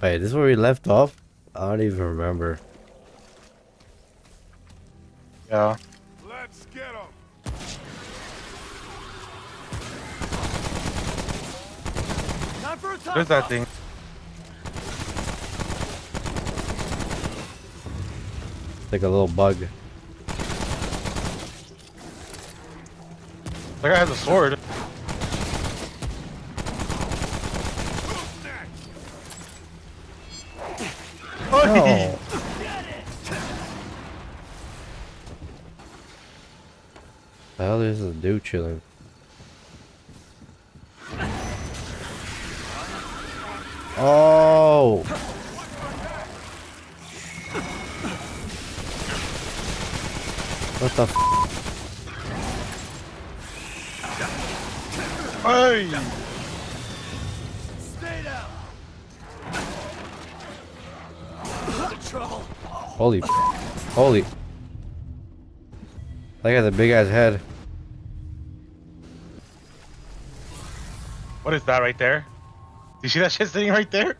Wait, this is where we left off? I don't even remember. Yeah. Let's get him. There's that thing. It's like a little bug. That guy has a sword. Oh. Well, there's a dude chilling. Oh. What the f? Hey. Stay down. Holy f. Holy. That guy's a big ass head. What is that right there? Do you see that shit sitting right there?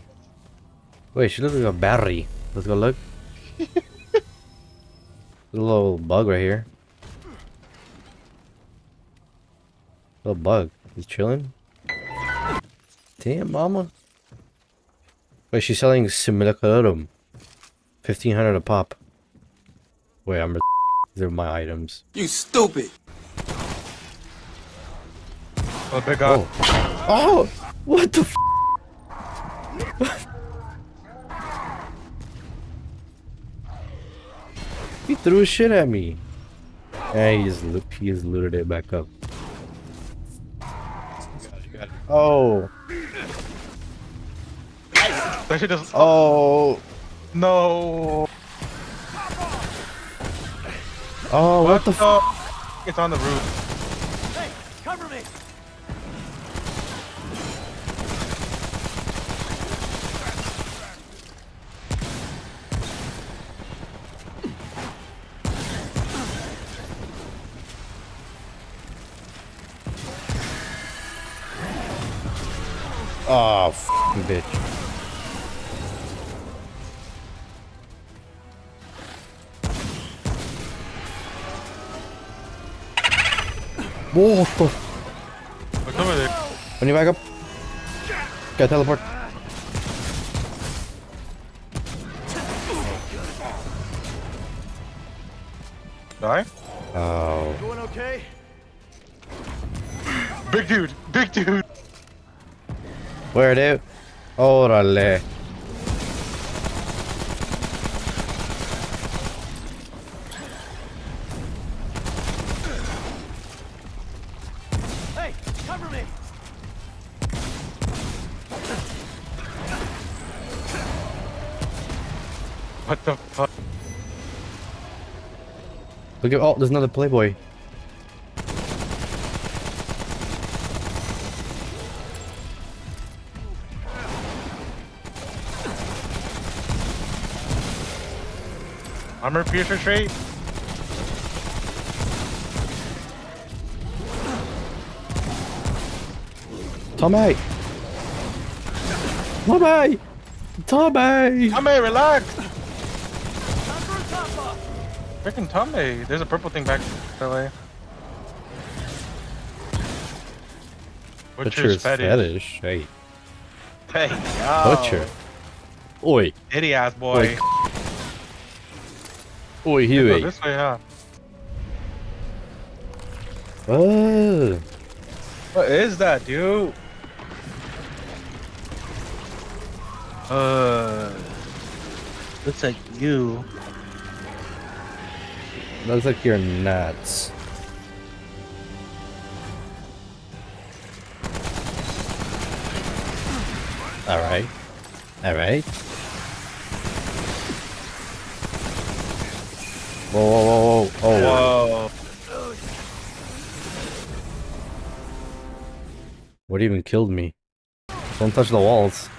Wait, she looks like a battery. Let's go look. There's a little bug right here. Little bug. He's chilling. Damn, mama. Wait, she's selling simulacrum. 1500 a pop. Wait, I'm. These are my items. You stupid. Oh, big guy. Oh. Oh! What the f? He threw shit at me. And he just looted it back up. You got it. Oh. That shit doesn't. Oh. No. Oh, what the f? It's on the roof. Hey, cover me. Oh, f***ing bitch. Whoa, I'm coming there. When you back up. Gotta teleport. Die? Oh. Doing okay? Big dude! Big dude! Where do? Orale. Hey, cover me. What the fuck? Look at, oh, there's another playboy. Armor piercer trait. Tommy! Tommy! Tommy! Tommy, relax! Freaking Tommy! There's a purple thing back that way. Butcher's fetish. Hey. Hey, yo. Butcher. Oi. Idiot ass boy. Oi. Oi, Huey. This way, huh? Oh. What is that, dude? Looks like you. Looks like you're nuts. All right. All right. Whoa, whoa, whoa, whoa. Oh, whoa. What even killed me? Don't touch the walls.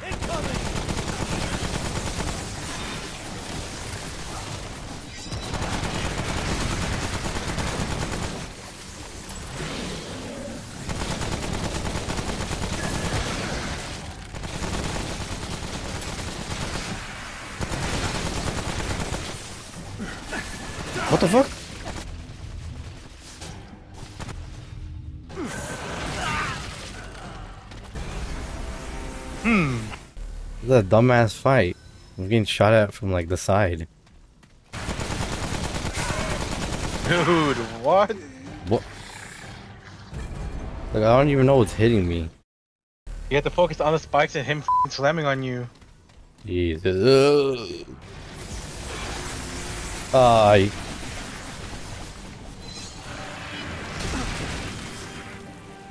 What the fuck? This is a dumbass fight. I'm getting shot at from like the side. Dude, what? What? Like, I don't even know what's hitting me. You have to focus on the spikes and him f***ing slamming on you. Jesus. Aye.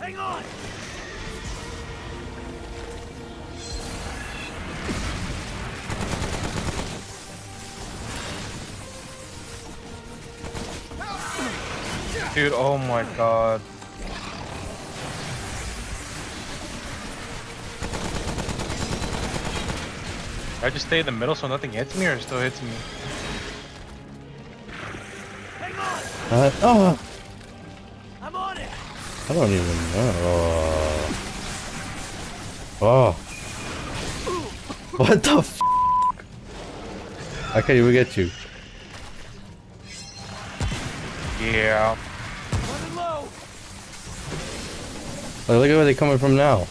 Hang on. Dude, oh my god. I just stay in the middle so nothing hits me, or it still hits me? Oh! I'm on it. I don't even know. Oh. What the f***? I can't even get you. Yeah. Look at where they're coming from now.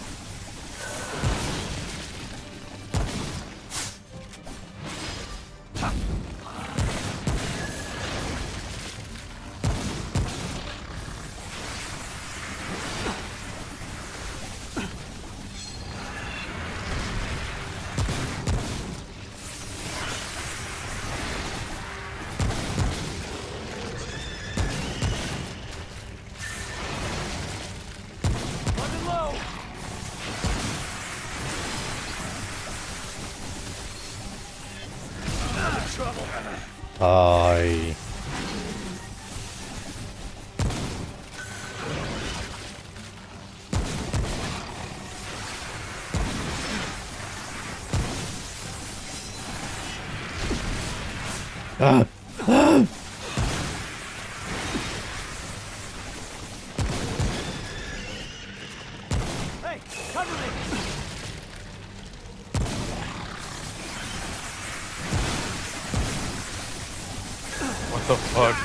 What the fuck?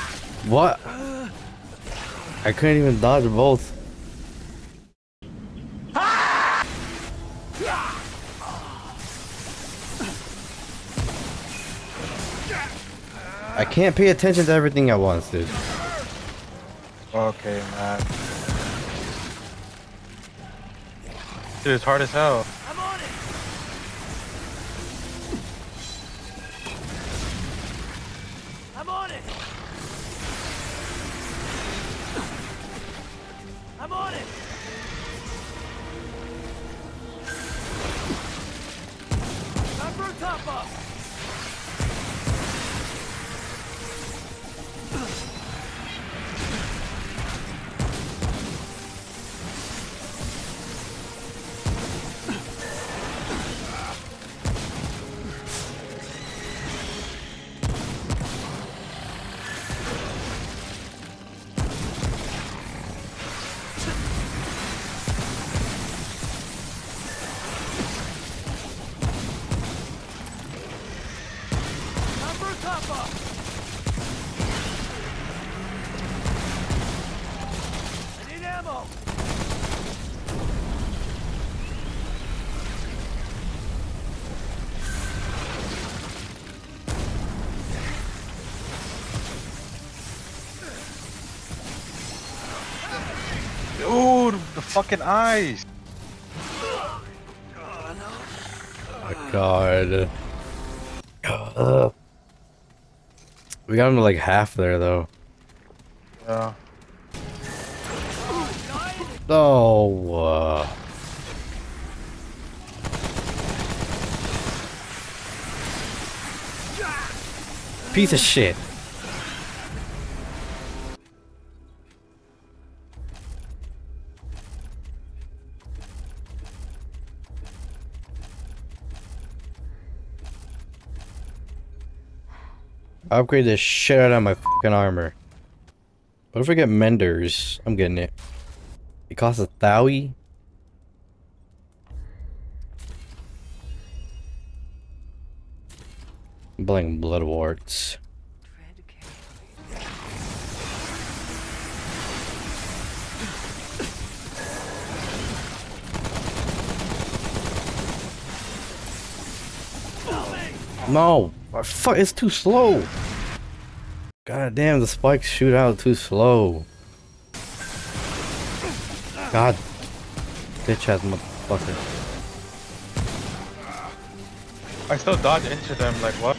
What? I couldn't even dodge both. I can't pay attention to everything at once, dude. Okay, man. Dude, it's hard as hell. I'm on it. I'm on it. I'm on it. I'm on top up. Fucking eyes! Oh, God. We got him to like half there though. Yeah. Oh. Piece of shit. Upgrade the shit out of my fucking armor. What if I get Menders? I'm getting it. It costs a thowie. I'm playing Blood Warts. No! Fuck, it's too slow! God damn, the spikes shoot out too slow. God. Bitch ass motherfucker. I still dodge into them, like what?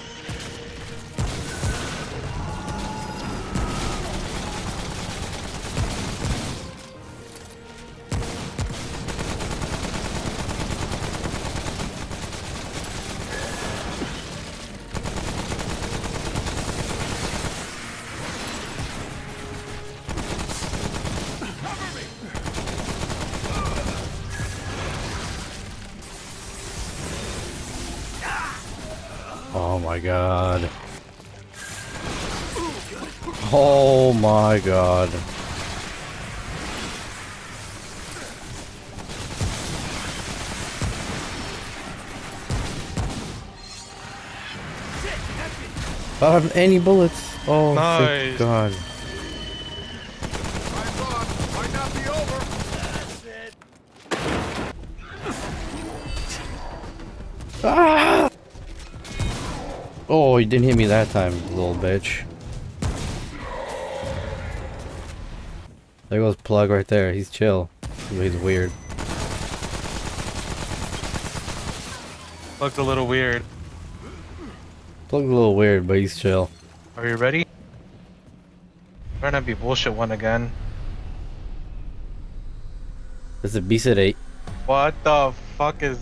Oh my god. Oh my god. I don't have any bullets. Oh nice. Shit, god. Ah! Oh, he didn't hit me that time, little bitch. There goes Plug right there. He's chill. He's weird. Plug's a little weird. Plug's a little weird, but he's chill. Are you ready? Try not to be bullshit one again. It's a beast at 8. What the fuck is...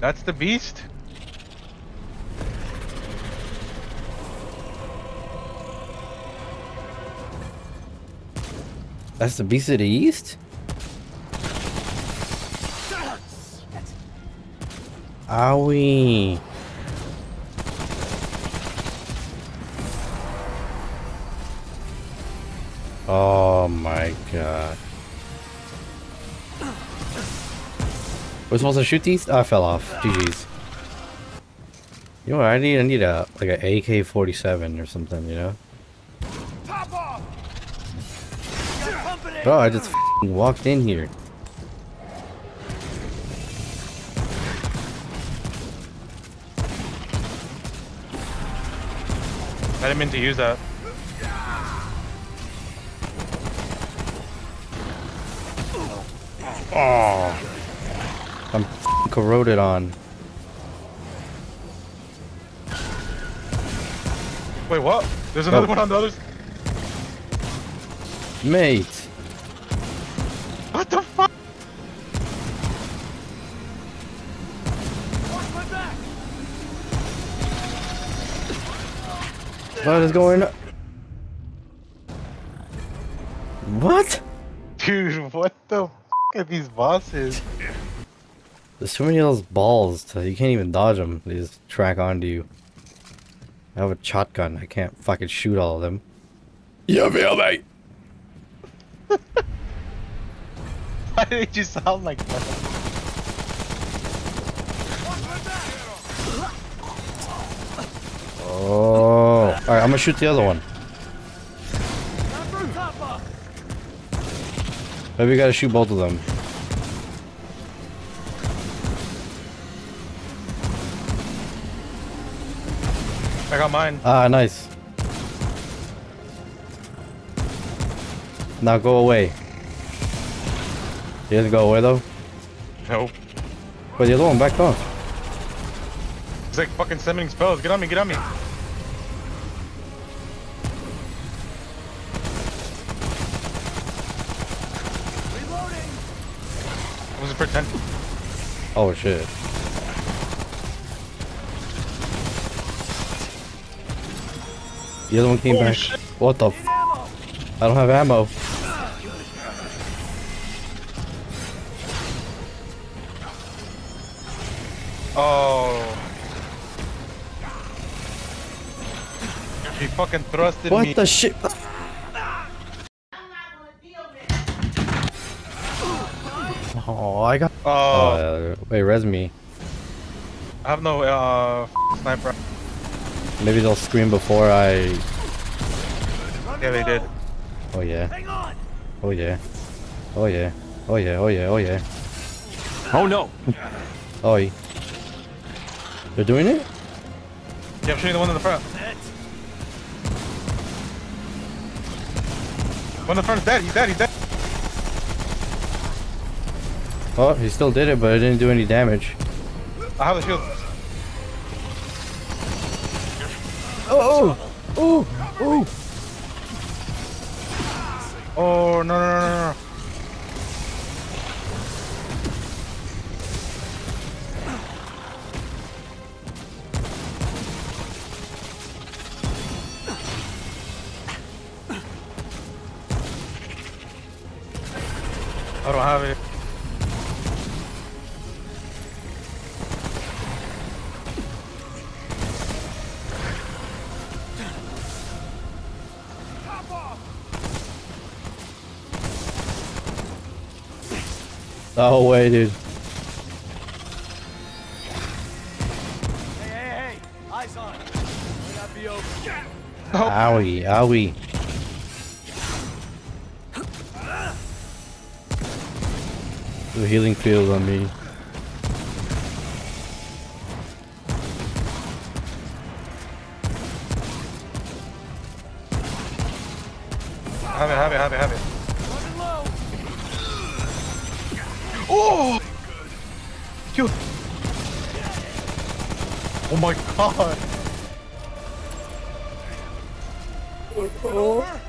That's the beast? That's the beast of the east? Owie. Oh my god. We're supposed to shoot these? Oh, I fell off. GG's. You know what I need? I need a like an AK-47 or something, you know? Pop off. Bro, I just f***ing walked in here. I didn't mean to use that. Oh. I'm f***ing corroded on. Wait, what? There's another one on the other... Mate. What the fuck? What is going on? What? Dude, what the f*** are these bosses? There's so many of those balls, you can't even dodge them. They just track onto you. I have a shotgun. I can't fucking shoot all of them. You feel me? Why did you sound like that? Oh. Alright, I'm gonna shoot the other one. Maybe we gotta shoot both of them. I got mine. Ah, nice. Now go away. He doesn't go away though? Nope. But the other one backed off. It's like fucking summoning spells. Get on me, get on me. Reloading. I wasn't pretending. Oh shit. The other one came back. Shit. What the f? I don't have ammo. Oh. He fucking thrusted me. What the shit? I'm not gonna deal with it. Oh, I got. Oh. Wait, res me. I have no sniper. Maybe they'll scream before I... Yeah, they did. Oh yeah. Oh yeah. Oh yeah. Oh yeah. Oh yeah. Oh yeah. Oh yeah. Oh no! Oi. They're doing it? Yeah, I'm shooting the one in the front. One in the front is dead, he's dead, he's dead. Oh, he still did it, but it didn't do any damage. I have the shield. Oh! Oh! Oh! Oh, no, no, no, no. I don't have it. Oh wait, dude. Hey, hey, hey! Eyes on. May not be over. Oh. Owie, owie. The healing field on me. Have it. Oh! Dude. Oh my god. Oh.